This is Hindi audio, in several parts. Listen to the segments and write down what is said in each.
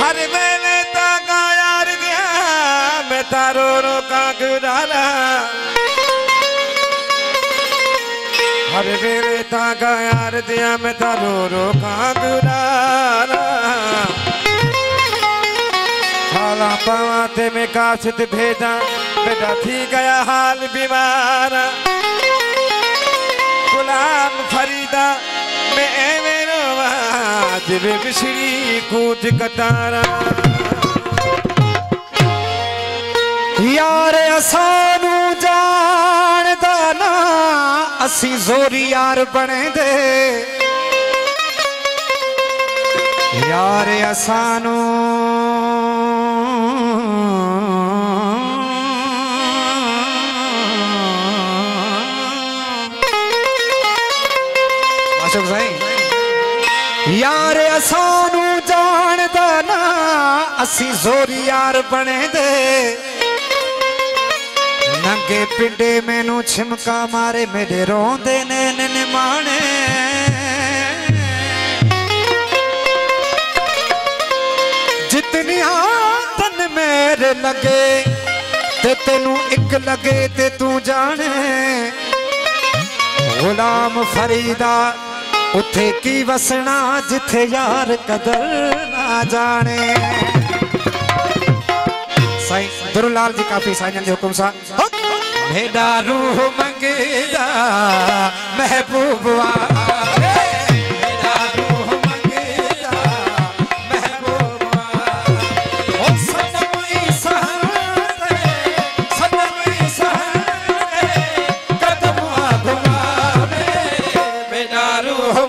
हर मैंने ताका यार दिया मैं तारो रोका गुराला हर मैंने ताका यार दिया मैं तारो रोका गुराला हाला पावाते में काशित भेजा बेटा थी गया हाल बीमारा गुलाम फरीदा मैं मेरो वाजिब बिछड़ी कूद कतारा यार असानू जानदा ना असी जोरी यार बने दे यार असानू यार असानू जानदा ना असी जोरी यार बने दे नंगे पिंडे मैनू छिमका मारे मेरे रोंदे ने निमाने जितनी तन मेरे लगे ते तेनू एक लगे ते तू जाने गुलाम फरीदा उथे की वसना जिथे यार कदर ना जाने साईं दुरुलाल जी काफी साईं जी हुकुम सा भेड़ा रूह मंगेदा महबूबा भेड़ा रूह मंगेदा महबूबा ओ सनम ईसा कदम आगवा भेड़ा रूह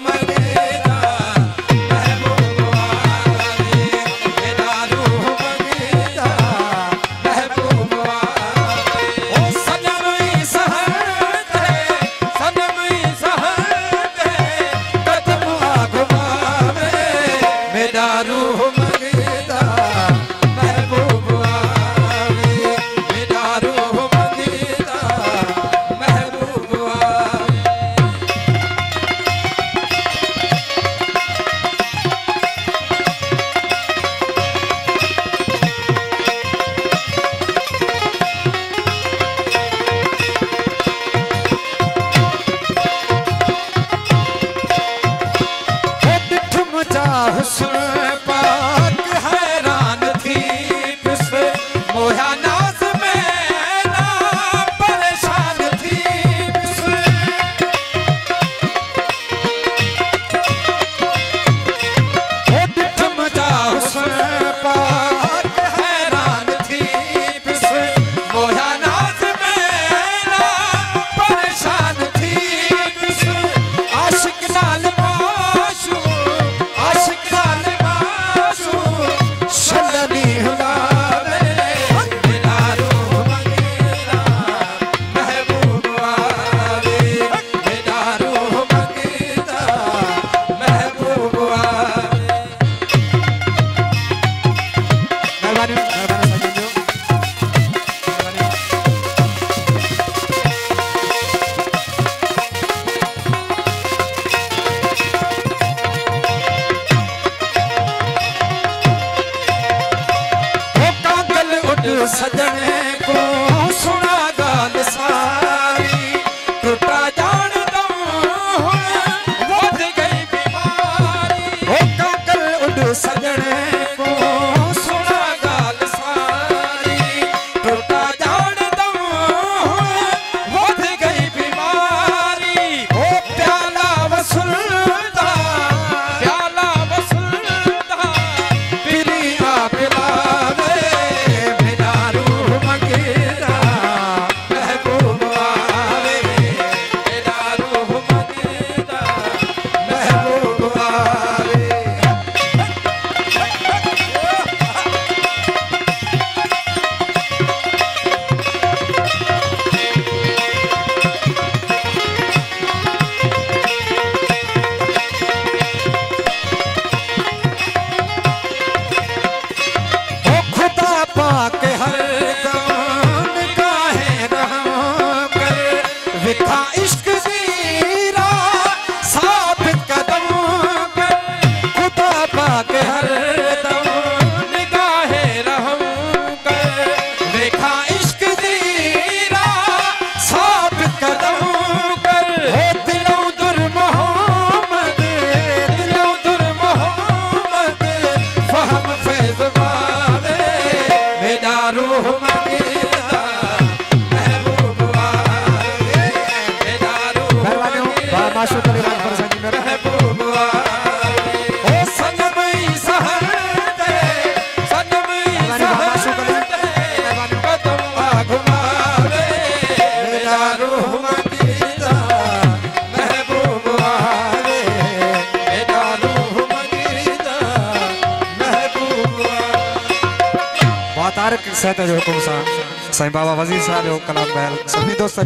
مبارک صحت جو حکم صاحب، سائیں بابا وزیر صاحب جو کلام بہل سبھی دوست